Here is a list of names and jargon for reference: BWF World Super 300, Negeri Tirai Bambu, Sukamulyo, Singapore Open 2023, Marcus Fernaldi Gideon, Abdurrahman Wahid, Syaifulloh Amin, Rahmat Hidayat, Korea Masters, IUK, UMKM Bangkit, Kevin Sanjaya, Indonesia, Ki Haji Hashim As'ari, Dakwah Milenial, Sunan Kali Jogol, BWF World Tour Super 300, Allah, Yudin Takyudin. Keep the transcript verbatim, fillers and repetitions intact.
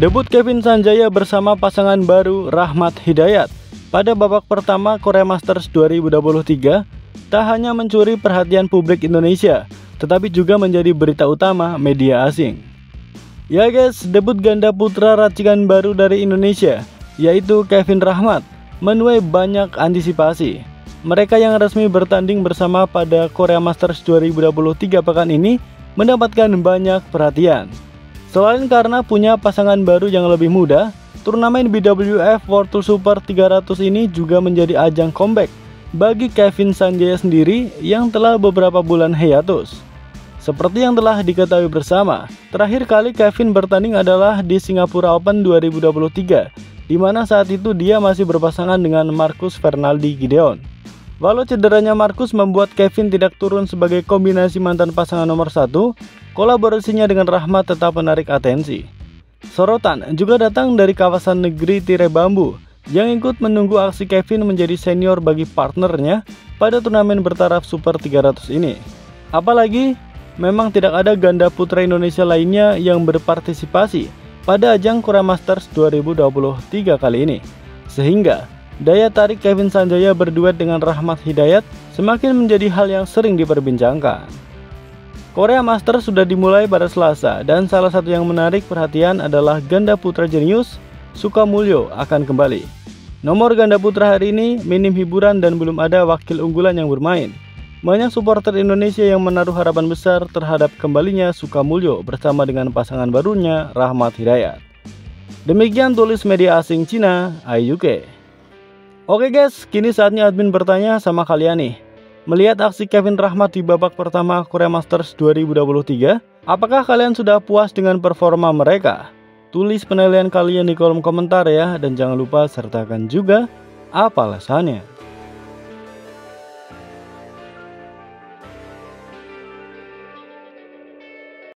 Debut Kevin Sanjaya bersama pasangan baru Rahmat Hidayat pada babak pertama Korea Masters dua ribu dua puluh tiga tak hanya mencuri perhatian publik Indonesia, tetapi juga menjadi berita utama media asing. Ya guys, debut ganda putra racikan baru dari Indonesia, yaitu Kevin Rahmat, menuai banyak antisipasi. Mereka yang resmi bertanding bersama pada Korea Masters dua ribu dua puluh tiga pekan ini mendapatkan banyak perhatian. Selain karena punya pasangan baru yang lebih muda, turnamen B W F World Super tiga ratus ini juga menjadi ajang comeback bagi Kevin Sanjaya sendiri yang telah beberapa bulan hiatus. Seperti yang telah diketahui bersama, terakhir kali Kevin bertanding adalah di Singapore Open dua ribu dua puluh tiga, di mana saat itu dia masih berpasangan dengan Marcus Fernaldi Gideon. Walau cederanya Marcus membuat Kevin tidak turun sebagai kombinasi mantan pasangan nomor satu, kolaborasinya dengan Rahmat tetap menarik atensi. Sorotan juga datang dari kawasan negeri tirai bambu yang ikut menunggu aksi Kevin menjadi senior bagi partnernya pada turnamen bertaraf Super tiga ratus ini. Apalagi, memang tidak ada ganda putra Indonesia lainnya yang berpartisipasi pada ajang Korea Masters dua ribu dua puluh tiga kali ini, sehingga daya tarik Kevin Sanjaya berduet dengan Rahmat Hidayat semakin menjadi hal yang sering diperbincangkan. Korea Masters sudah dimulai pada Selasa, dan salah satu yang menarik perhatian adalah ganda putra jenius Sukamulyo akan kembali. Nomor ganda putra hari ini minim hiburan dan belum ada wakil unggulan yang bermain. Banyak supporter Indonesia yang menaruh harapan besar terhadap kembalinya Sukamulyo bersama dengan pasangan barunya Rahmat Hidayat. Demikian tulis media asing Cina I U K. Oke guys, kini saatnya admin bertanya sama kalian nih. Melihat aksi Kevin Rahmat di babak pertama Korea Masters dua ribu dua puluh tiga, apakah kalian sudah puas dengan performa mereka? Tulis penilaian kalian di kolom komentar ya, dan jangan lupa sertakan juga apa alasannya.